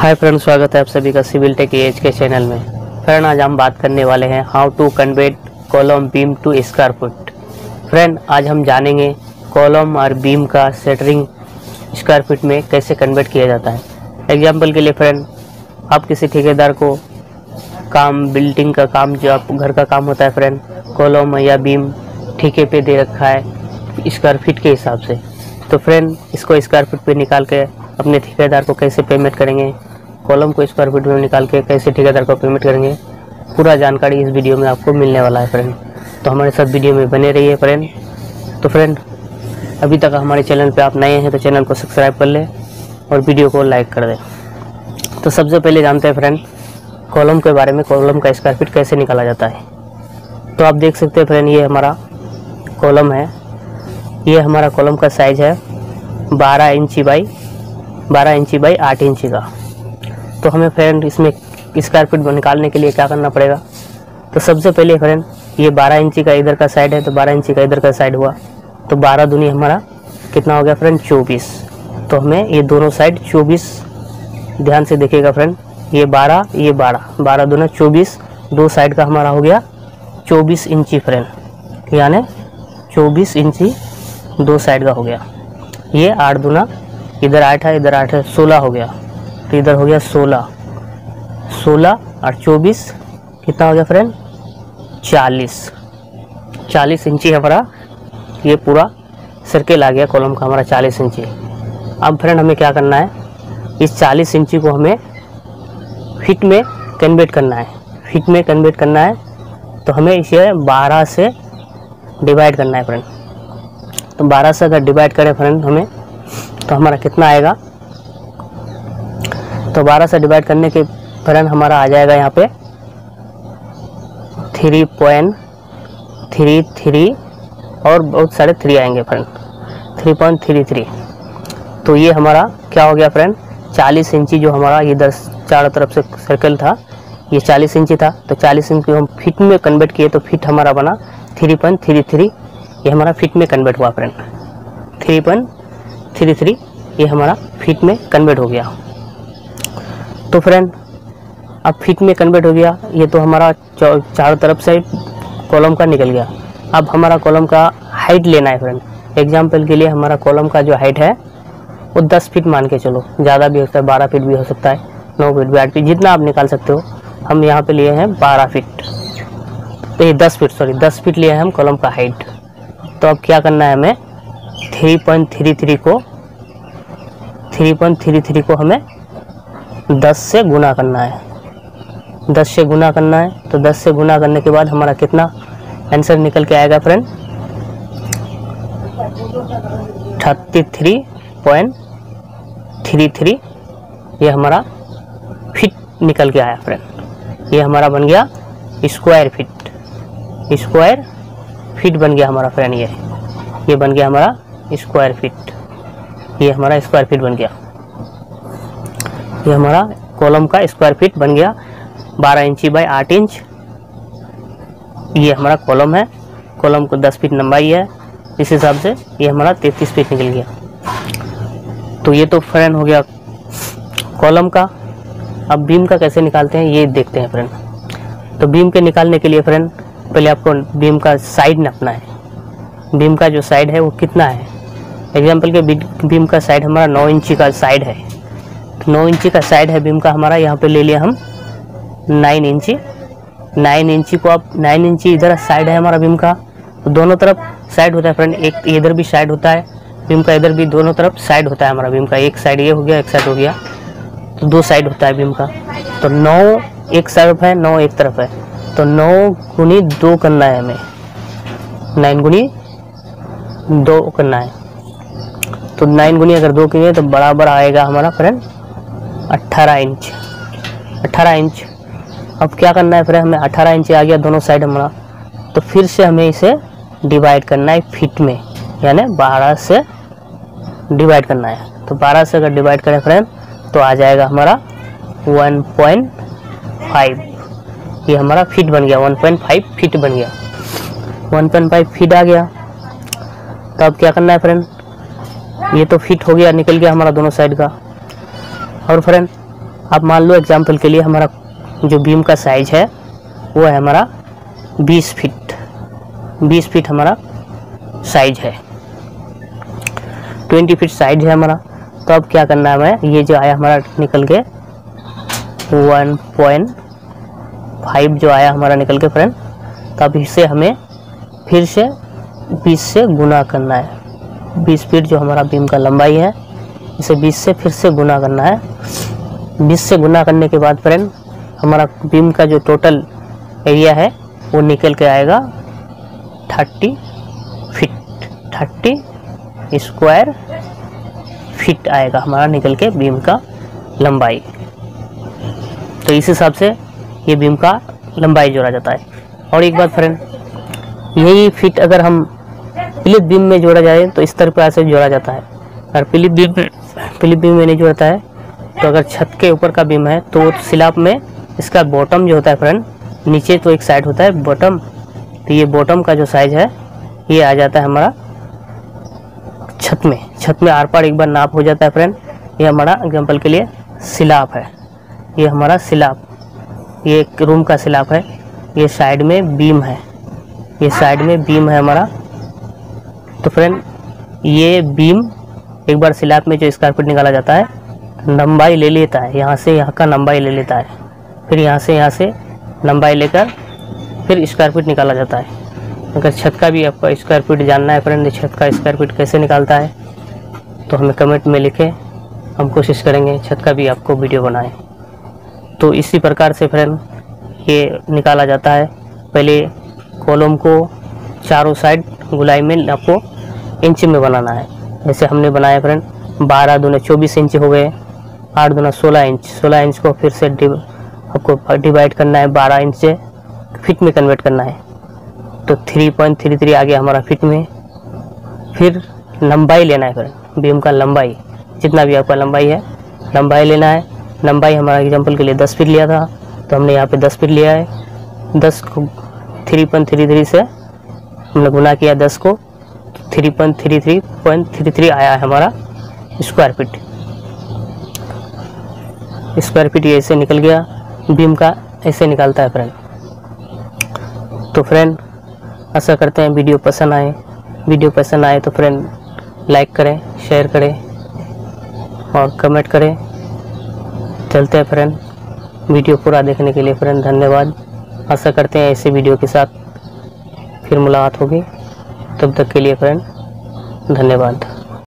Hi friends, स्वागत है आप सभी का सिविल टेक एज के चैनल में। फ्रेंड, आज हम बात करने वाले हैं how to convert column beam to square foot. Friend, आज हम जानेंगे कॉलम और बीम का सेटरिंग स्क्वायर फुट में कैसे कन्वर्ट किया जाता है। एग्जांपल के लिए फ्रेंड, आप किसी ठेकेदार को काम, बिल्डिंग का काम, जो आप घर का काम होता है फ्रेंड, कॉलम या बीम ठेके पे दे रखा है स्क्वायर फीट के हिसाब से। तो फ्रेंड, इसको स्क्वायर फीट पे निकाल के अपने ठेकेदार को कैसे पेमेंट करेंगे, कॉलम को स्क्वायर फीट में निकाल के कैसे ठेकेदार को पेमेंट करेंगे, पूरा जानकारी इस वीडियो में आपको मिलने वाला है फ्रेंड। तो हमारे साथ वीडियो में बने रहिए फ्रेंड। तो फ्रेंड, अभी तक हमारे चैनल पे आप नए हैं तो चैनल को सब्सक्राइब कर लें और वीडियो को लाइक कर दें। तो सबसे पहले जानते हैं फ्रेंड कॉलम के बारे में, कॉलम का स्क्वायर फीट कैसे निकाला जाता है। तो आप देख सकते हैं फ्रेंड, ये हमारा कॉलम है। ये हमारा कॉलम का साइज़ है 12 इंची बाई 8 इंची का। तो हमें फ्रेंड इसमें स्क्वायर फीट निकालने के लिए क्या करना पड़ेगा। तो सबसे पहले फ्रेंड, ये 12 इंची का इधर का साइड है तो 12 इंची का इधर का साइड हुआ, तो 12 दूनी हमारा कितना हो गया फ्रेंड, 24। तो हमें ये दोनों साइड 24, ध्यान से देखिएगा फ्रेंड, ये 12, ये 12, 12 दूना 24, दो साइड का हमारा हो गया 24 इंची फ्रेंड, यानी 24 इंची दो साइड का हो गया। ये 8 दूना, इधर 8 है, इधर 8 है, 16 हो गया। तो इधर हो गया 16 और 24 कितना हो गया फ्रेंड, 40 इंची हमारा ये पूरा सर्किल आ गया कॉलम का हमारा 40 इंची। अब फ्रेंड हमें क्या करना है, इस 40 इंची को हमें फीट में कन्वर्ट करना है। फीट में कन्वर्ट करना है तो हमें इसे 12 से डिवाइड करना है फ्रेंड। तो 12 से अगर डिवाइड करें फ्रेंड हमें, तो हमारा कितना आएगा। तो 12 से डिवाइड करने के फ्रेंड हमारा आ जाएगा यहाँ पे 3.33 और बहुत सारे 3 आएंगे फ्रेंड, 3.33। तो ये हमारा क्या हो गया फ्रेंड, 40 इंची जो हमारा इधर चारों तरफ से सर्कल था, ये 40 इंची था। तो 40 इंच को हम फीट में कन्वर्ट किए तो फीट हमारा बना 3.33, ये हमारा फीट में कन्वर्ट हुआ फ्रेंड, 3.33 ये हमारा फीट में कन्वर्ट हो गया। तो फ्रेंड अब फीट में कन्वर्ट हो गया, ये तो हमारा चारों तरफ से कॉलम का निकल गया। अब हमारा कॉलम का हाइट लेना है फ्रेंड। एग्जांपल के लिए हमारा कॉलम का जो हाइट है वो 10 फीट मान के चलो, ज़्यादा भी हो सकता है, 12 फीट भी हो सकता है, 9 फीट भी, 8 फीट, जितना आप निकाल सकते हो। हम यहाँ पे लिए हैं 12 फीट, तो ये 10 फीट लिए हैं हम कॉलम का हाइट। तो अब क्या करना है हमें, 3.33 को हमें 10 से गुना करना है, 10 से गुना करना है। तो 10 से गुना करने के बाद हमारा कितना आंसर निकल के आएगा फ्रेंड, 33.33 ये हमारा फीट निकल के आया फ्रेंड। ये हमारा बन गया स्क्वायर फीट बन गया हमारा फ्रेंड। ये बन गया हमारा स्क्वायर फीट, ये हमारा स्क्वायर फीट बन गया। ये हमारा कॉलम का स्क्वायर फीट बन गया 12 इंची बाई 8 इंच। ये हमारा कॉलम है, कॉलम को 10 फीट लंबाई है, इस हिसाब से ये हमारा 33 फीट निकल गया। तो ये तो फ्रेंड हो गया कॉलम का। अब बीम का कैसे निकालते हैं ये देखते हैं फ्रेंड। तो बीम के निकालने के लिए फ्रेंड पहले आपको बीम का साइड नापना है, बीम का जो साइड है वो कितना है। एग्जाम्पल के बीम का साइड हमारा 9 इंची का साइड है, 9 इंची का साइड है बीम का हमारा, यहाँ पे ले लिया हम 9 इंची को आप 9 इंची इधर साइड है हमारा बीम का, तो दोनों तरफ साइड होता है फ्रेंड, एक इधर भी साइड होता है बीम का, इधर भी दोनों तरफ साइड होता है हमारा बीम का। एक साइड ये हो गया, एक साइड हो गया, तो दो साइड होता है बीम का। तो 9 एक तरफ है, 9 एक तरफ है, तो 9 गुनी 2 करना है हमें, 9 गुनी 2 करना है। तो 9 गुनी अगर 2 किए तो बराबर आएगा हमारा फ्रेंड 18 इंच। अब क्या करना है फ्रेंड, हमें 18 इंच आ गया दोनों साइड हमारा। तो फिर से हमें इसे डिवाइड करना है फीट में, यानी 12 से डिवाइड करना है। तो 12 से अगर डिवाइड करें फ्रेंड तो आ जाएगा हमारा 1.5, ये हमारा फीट बन गया, 1.5 फीट बन गया, 1.5 फीट आ गया। तो अब क्या करना है फ्रेंड, ये तो फिट हो गया, निकल गया हमारा दोनों साइड का। और फ्रेंड अब मान लो एग्जाम्पल के लिए हमारा जो बीम का साइज है वो है हमारा 20 फीट हमारा साइज है, 20 फीट साइज है हमारा। तो अब क्या करना है हमें, ये जो आया हमारा निकल के 1.5 जो आया हमारा निकल के फ्रेंड, तो अब इसे हमें फिर से 20 से गुना करना है। 20 फीट जो हमारा बीम का लंबाई है इसे 20 से फिर से गुना करना है। 20 से गुना करने के बाद फ्रेंड हमारा बीम का जो टोटल एरिया है वो निकल के आएगा 30 फीट, 30 स्क्वायर फिट आएगा हमारा निकल के बीम का लंबाई। तो इस हिसाब से ये बीम का लंबाई जोड़ा जाता है। और एक बात फ्रेंड, यही फिट अगर हम प्लिथ बीम में जोड़ा जाए तो इस तरह से जोड़ा जाता है, और प्लिथ बीम में नहीं जोड़ता है। तो अगर छत के ऊपर का बीम है तो स्लैब में इसका बॉटम जो होता है फ्रेंड, नीचे तो एक साइड होता है बॉटम, तो ये बॉटम का जो साइज है ये आ जाता है हमारा छत में। छत में आर पार एक बार नाप हो जाता है फ्रेंड। ये हमारा एग्जाम्पल के लिए स्लैब है, ये हमारा स्लैब, ये एक रूम का स्लैब है, ये साइड में बीम है, ये साइड में बीम है हमारा। तो फ्रेंड ये बीम एक बार स्लैब में जो स्क्वायर फीट निकाला जाता है लंबाई ले लेता है, यहाँ से यहाँ का लंबाई ले लेता है, फिर यहाँ से लंबाई लेकर फिर स्क्वायर फीट निकाला जाता है। अगर छत का भी आपका स्क्वायर फीट जानना है फ्रेंड, छत का स्क्वायर फीट कैसे निकालता है तो हमें कमेंट में लिखें, हम कोशिश करेंगे छत का भी आपको वीडियो बनाएं। तो इसी प्रकार से फ्रेंड ये निकाला जाता है। पहले कॉलम को चारों साइड गोलाई में आपको इंच में बनाना है, जैसे हमने बनाया फ्रेंड 12 दूने 24 इंच हो गए, 8 दूना 16 इंच, 16 इंच को फिर से आपको डिवाइड करना है 12 इंच से, फिट में कन्वर्ट करना है। तो 3.33 आ गया हमारा फिट में। फिर लंबाई लेना है फ्रेंड, बीम का लंबाई जितना भी आपका लंबाई है लंबाई लेना है। लंबाई हमारा एग्जाम्पल के लिए 10 फीट लिया था तो हमने यहाँ पे 10 फीट लिया है। 10 को 3.33 से हमने गुना किया 10 को, 3.33 आया है हमारा स्क्वायर फीट। स्क्वायर फीट ये ऐसे निकल गया, बीम का ऐसे निकालता है फ्रेंड। तो फ्रेंड आशा करते हैं वीडियो पसंद आए तो फ्रेंड लाइक करें, शेयर करें और कमेंट करें। चलते हैं फ्रेंड, वीडियो पूरा देखने के लिए फ्रेंड धन्यवाद। आशा करते हैं ऐसे वीडियो के साथ फिर मुलाकात होगी, तब तक के लिए फ्रेंड धन्यवाद।